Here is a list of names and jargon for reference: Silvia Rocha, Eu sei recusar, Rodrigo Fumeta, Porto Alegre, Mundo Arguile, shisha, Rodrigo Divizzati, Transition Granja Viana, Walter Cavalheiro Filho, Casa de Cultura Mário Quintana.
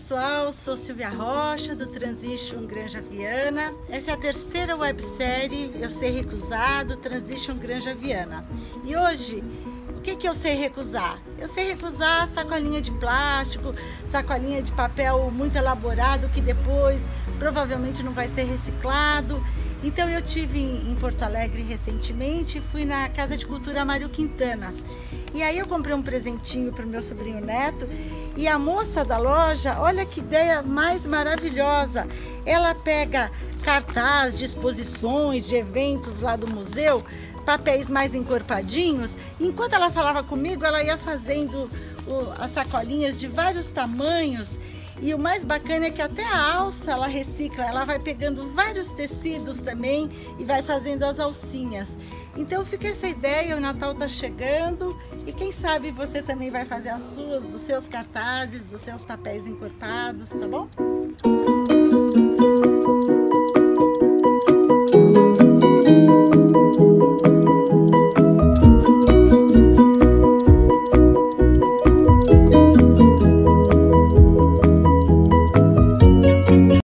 pessoal, sou Silvia Rocha do Transition Granja Viana. Essa é a terceira websérie Eu Sei Recusar do Transition Granja Viana. E hoje, o que eu sei recusar? Eu sei recusar sacolinha de plástico, sacolinha de papel muito elaborado que depois provavelmente não vai ser reciclado. Então eu tive em Porto Alegre recentemente, fui na Casa de Cultura Mário Quintana. E aí eu comprei um presentinho para o meu sobrinho neto e a moça da loja, olha que ideia mais maravilhosa, ela pega cartaz de exposições, de eventos lá do museu, papéis mais encorpadinhos. Enquanto ela falava comigo, ela ia fazendo as sacolinhas de vários tamanhos. E o mais bacana é que até a alça ela recicla, ela vai pegando vários tecidos também e vai fazendo as alcinhas. Então fica essa ideia, o Natal tá chegando e quem sabe você também vai fazer as suas, dos seus cartazes, dos seus papéis encorpados, tá bom?